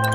You